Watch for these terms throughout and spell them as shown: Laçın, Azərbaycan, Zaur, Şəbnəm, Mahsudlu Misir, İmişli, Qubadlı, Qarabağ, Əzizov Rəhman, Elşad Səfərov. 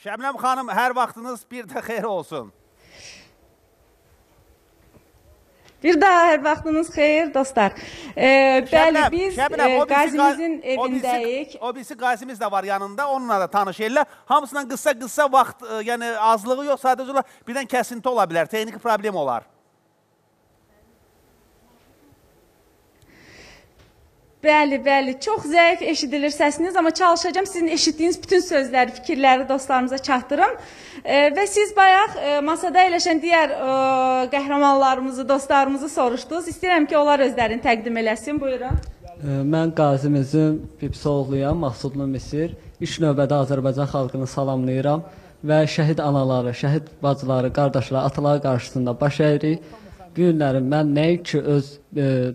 Şəbnəm xanım, hər vaxtınız bir də xeyir olsun. Bir daha hər vaxtınız xeyir, dostlar. Bəli, biz qazimizin evindəyik. O birisi qazimiz də var yanında, onunla da tanış edirlər. Hamısından qısa vaxt, yəni azlığı yox, sadəcə olaraq birdən kəsinti ola bilər, texniki problem olar. Bəli, çox zəif eşidilir səsiniz, amma çalışacağım sizin eşitdiyiniz bütün sözləri, fikirləri dostlarımıza çatdırım. Və siz bayaq masada eləşən digər qəhrəmanlarımızı, dostlarımızı soruşdunuz. İstəyirəm ki, onlar özlərini təqdim eləsin. Buyurun. Mən qazimizin Bibsoğluyam, Mahsudlu Misir. İlk növbədə Azərbaycan xalqını salamlayıram və şəhid anaları, şəhid bacıları, qardaşları, ataları qarşısında baş əyirik. Günlərim mən nəyi ki öz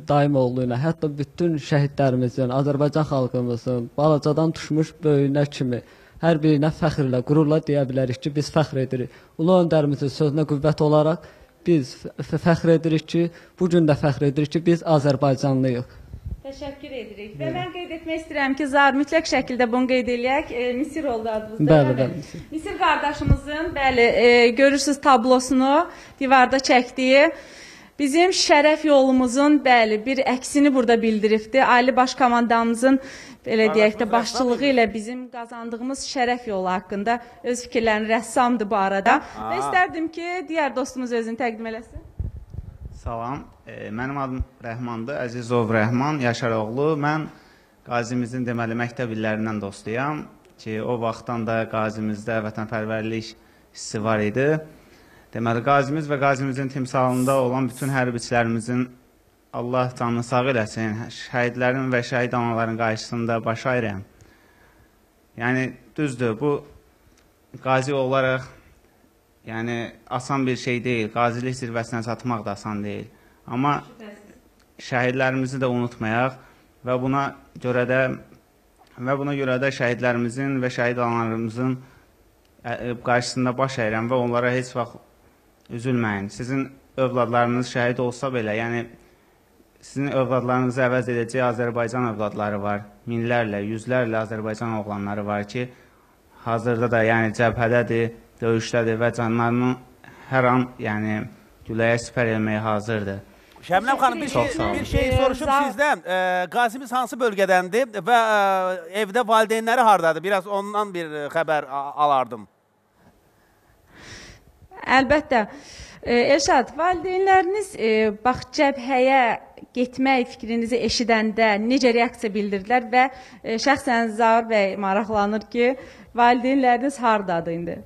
daim oğluyla, hətta bütün şəhidlərimizin, Azərbaycan xalqımızın balacadan düşmüş böyüyünə kimi hər birinə fəxrlə, qürurla deyə bilərik ki, biz fəxr edirik. Ulu öndərimizin sözünə qüvvət olaraq biz fəxr edirik ki, bugün də fəxr edirik ki, biz Azərbaycanlıyıq. Təşəkkür edirik. Və mən qeyd etmək istəyirəm ki, Zaur mütləq şəkildə bunu qeyd eləyək. Misir oldu adımızda. Bəli. Misir qardaşımızın, bəli, görürsünüz tablosunu divarda çəkdiyi. Bizim şərəf yolumuzun, bəli, bir əksini burada bildiribdir. Ali Baş Komandamızın, belə deyək də, başçılığı ilə bizim qazandığımız şərəf yolu haqqında öz fikirlərini rəssamdır bu arada. Və istərdim ki, digər dostumuz özünü təqdim eləsin. Salam, mənim adım Rəhmandır, Əzizov Rəhman, Yaşaroğlu. Mən qazimizin, deməli, məktəb illərindən dostuyam ki, o vaxtdan da qazimizdə vətənpərvərlik hissi var idi. Deməli, qazimiz və qazimizin timsalında olan bütün hərbiçilərimizin Allah canını sağ eləsin, şəhidlərin və şəhid anaların qarşısında baş əyirəm. Yəni, düzdür, bu qazi olaraq asan bir şey deyil, qazilik zirvəsinə çatmaq da asan deyil. Amma şəhidlərimizi də unutmayaq və buna görə də şəhidlərimizin və şəhid analarımızın qarşısında baş əyirəm və onlara heç vaxt üzülməyin. Sizin övladlarınız şəhid olsa belə, yəni sizin övladlarınızı əvəz edəcək Azərbaycan övladları var. Minlərlə, yüzlərlə Azərbaycan oğlanları var ki, hazırda da cəbhədədir, döyüşdədir və canlarını hər an güləyə sipər eləməyə hazırdır. Şəbnəm xanım, bir şey soruşum sizdən. Qazimiz hansı bölgədəndir və evdə valideynləri hardadır? Biraz ondan bir xəbər alardım. Əlbəttə. Elşad, valideynləriniz bax cəbhəyə getmək fikrinizi eşidəndə necə reaksiya bildirdilər və şəxsən Zaur bəy maraqlanır ki, valideynləriniz hardadır indi?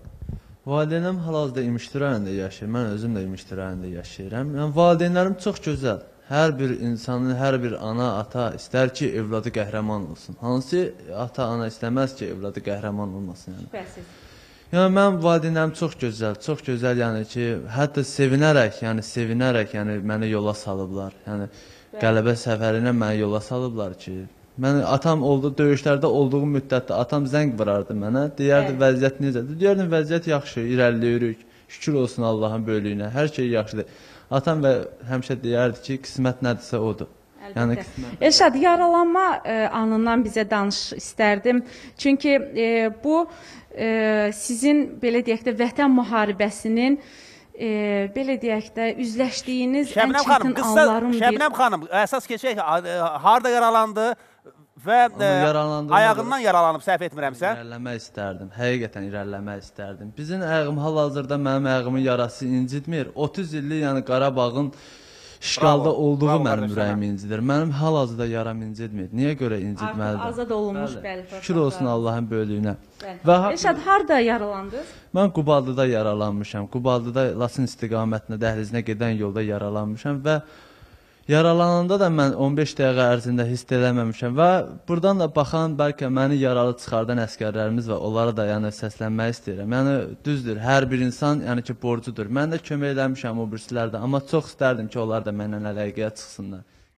Valideynlərim hal-hazırda İmişli rayonunda yaşayır, mən özüm də İmişli rayonunda yaşayıram. Valideynlərim çox gözəl, hər bir insanın, hər bir ana, ata istər ki, evladı qəhrəman olsun. Hansı ata, ana istəməz ki, evladı qəhrəman olmasın. Şübhəsiz. Yəni, mən valideynlərim çox gözəl, yəni ki, hətta sevinərək məni yola salıblar. Yəni, qələbə səfərinə məni yola salıblar ki, mən atam oldu, döyüşlərdə olduğu müddətdə atam zəng vurardı mənə, deyərdi, vəziyyət necədir? Deyərdim, vəziyyət yaxşı, irəliləyirik, şükür olsun Allahın böylüyünə, hər şey yaxşıdır. Atam həmişə deyərdi ki, qismət nədirsə odur. Elşad, yaralanma anından bizə danış istərdim. Çünki bu sizin, belə deyək də, vətən müharibəsinin, belə deyək də, üzləşdiyiniz ən çətin anların bir... Şəbnəm xanım, əsas keçək, harda yaralandı və ayağından yaralanıb, səhv etmirəmsə? İrəliləmək istərdim, həqiqətən irəliləmək istərdim. Bizim ayağım hal-hazırda mənim ayağımın yarası incitmir. 30 illik, yəni Qarabağın işğalda olduğu mənim ürəyim incidir. Mənim hal-hazırda yaram incidmir. Niyə görə incidməlidir? Azad olunmuş, bəli. Şükür olsun Allahın böylüyünə. Elşad, harada yaralandınız? Mən Qubadlıda yaralanmışam. Qubadlıda Laçın istiqamətinə, dəhlizinə gedən yolda yaralanmışam və yaralananda da mən 15 dəqiqə ərzində hiss eləməmişəm və buradan da baxan bəlkə məni yaralı çıxardan əskərlərimiz və onlara da səslənmək istəyirəm. Yəni, düzdür, hər bir insan borcudur. Mən də kömək eləmişəm o birisilərdə, amma çox istərdim ki, onlar da mənlə əlaqəyə çıxsınlar.